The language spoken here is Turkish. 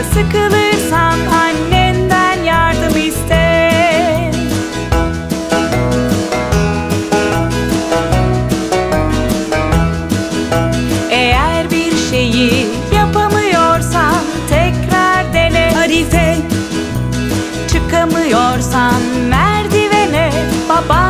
da sıkılırsan annenden yardım iste. Eğer bir şeyi yapamıyorsan tekrar dene Arife. Çıkamıyorsan merdivene baba.